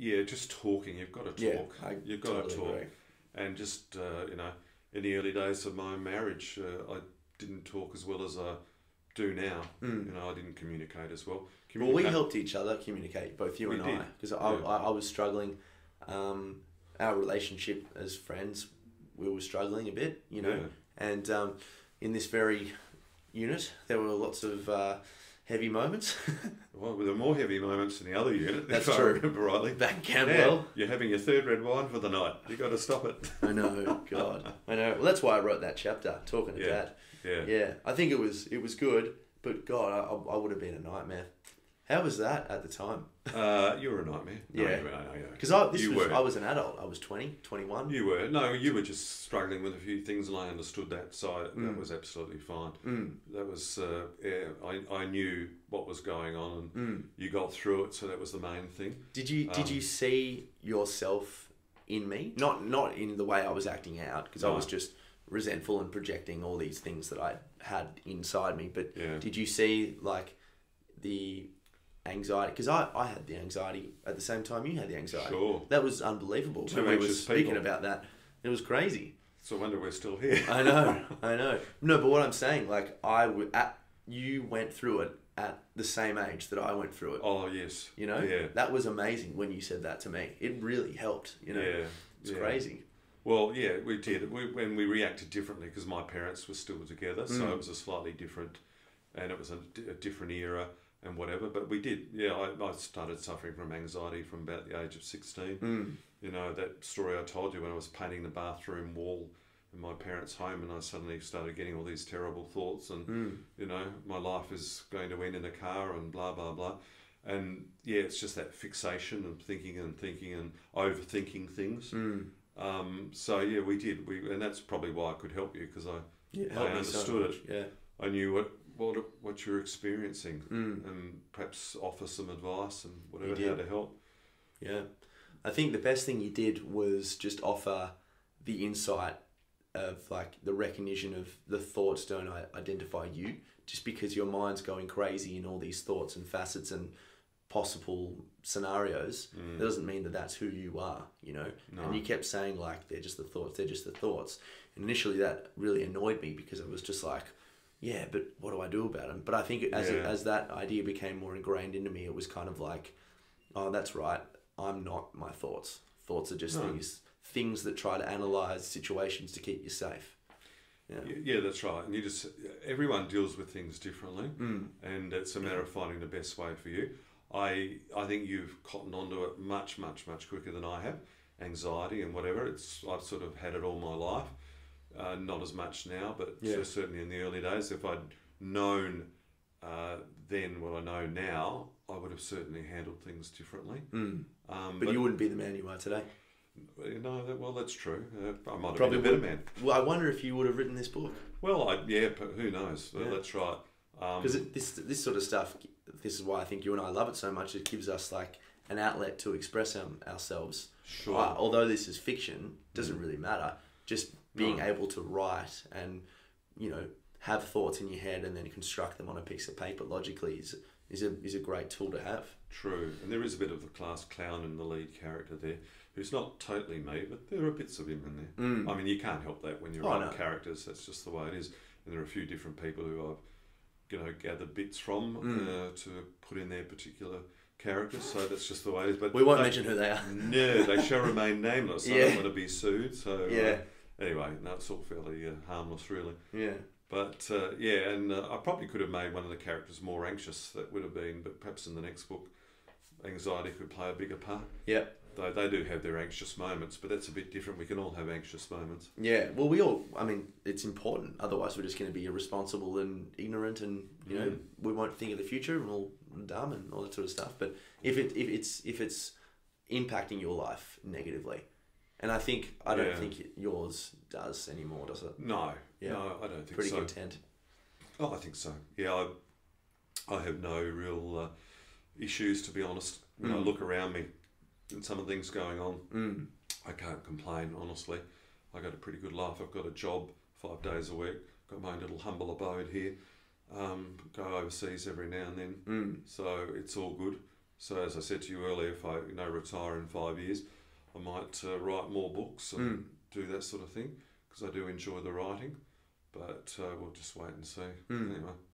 Yeah, just talking. You've got to talk. Yeah, you've got totally to talk. Agree. And just, you know, in the early days of my marriage, I didn't talk as well as I do now. Mm. You know, I didn't communicate as well. Well, we helped each other communicate, both you and I, because I was struggling. Our relationship as friends, we were struggling a bit, you know. Yeah. And in this very unit, there were lots of heavy moments. Well, there were more heavy moments in the other unit. That's true. I remember rightly. Back Camwell. Yeah, you're having your third red wine for the night. You got to stop it. I know. God, I know. Well, that's why I wrote that chapter, talking to Dad. Yeah. Yeah. I think it was good, but God, I would have been a nightmare. How was that at the time? You were a nightmare. Yeah. Because I was an adult. I was 20, 21. You were. No, you were just struggling with a few things, and I understood that, so that was absolutely fine. Mm. That was, I knew what was going on, and you got through it, so that was the main thing. Did you see yourself in me? Not in the way I was acting out, because I was just resentful and projecting all these things that I had inside me, but did you see, like, the anxiety, because I had the anxiety at the same time you had the anxiety. Sure. That was unbelievable. Two anxious people. We were speaking about that. It was crazy. It's a wonder we're still here. I know, I know. No, but what I'm saying, like, you went through it at the same age that I went through it. Oh, yes. You know? Yeah. That was amazing when you said that to me. It really helped, you know? Yeah. It's crazy. Well, yeah, we did. We reacted differently because my parents were still together, so it was a slightly different, and it was a different era. And whatever, but we did. Yeah, I started suffering from anxiety from about the age of 16. Mm. You know, that story I told you when I was painting the bathroom wall in my parents' home, and I suddenly started getting all these terrible thoughts and, you know, my life is going to end in a car and blah, blah, blah. And yeah, it's just that fixation of thinking and thinking and overthinking things. Mm. So yeah, we did. And that's probably why I could help you, because I understood it. Yeah. I knew what you're experiencing, and perhaps offer some advice and whatever, how to help. Yeah. I think the best thing you did was just offer the insight of, like, the recognition of the thoughts don't identify you, just because your mind's going crazy in all these thoughts and facets and possible scenarios. That doesn't mean that that's who you are, you know? No. And you kept saying, like, they're just the thoughts, they're just the thoughts. And initially that really annoyed me, because it was just like, yeah, but what do I do about them? But I think as that idea became more ingrained into me, it was kind of like, oh, that's right. I'm not my thoughts. Thoughts are just things that try to analyze situations to keep you safe. Yeah. Yeah, that's right. And everyone deals with things differently, and it's a matter of finding the best way for you. I think you've cottoned onto it much, much, much quicker than I have. Anxiety and whatever. I've sort of had it all my life. Not as much now, but certainly in the early days, if I'd known then what I know now, I would have certainly handled things differently. Mm. But you wouldn't be the man you are today. No, well, that's true. I might have probably been a better man. Well, I wonder if you would have written this book. Well, but who knows? Yeah. Well, that's right. Because this sort of stuff, this is why I think you and I love it so much. It gives us, like, an outlet to express ourselves. Sure. Although this is fiction, doesn't really matter. Just being able to write and, you know, have thoughts in your head and then construct them on a piece of paper logically is a great tool to have. True. And there is a bit of the class clown in the lead character there, who's not totally me, but there are bits of him in there. Mm. I mean, you can't help that when you write characters. That's just the way it is. And there are a few different people who I've, you know, gathered bits from to put in their particular characters, so that's just the way it is. But we won't mention who they are. No, they shall remain nameless. I don't want to be sued, so... Yeah. Anyway, no, it's all fairly harmless, really. Yeah. But, yeah, and I probably could have made one of the characters more anxious. That would have been, but perhaps in the next book, anxiety could play a bigger part. Yeah. Though they do have their anxious moments, but that's a bit different. We can all have anxious moments. Yeah. Well, I mean, it's important. Otherwise, we're just going to be irresponsible and ignorant and, you know, we won't think of the future and all dumb and all that sort of stuff. But if it's impacting your life negatively, and I don't think yours does anymore, does it? No, yeah. No, I don't think so. Pretty content. Oh, I think so. Yeah, I have no real issues, to be honest. When I look around me and some of the things going on, I can't complain, honestly. I got a pretty good life. I've got a job 5 days a week. Got my own little humble abode here. Go overseas every now and then. So it's all good. So as I said to you earlier, if I retire in 5 years, I might write more books and do that sort of thing, because I do enjoy the writing. But we'll just wait and see. Anyway.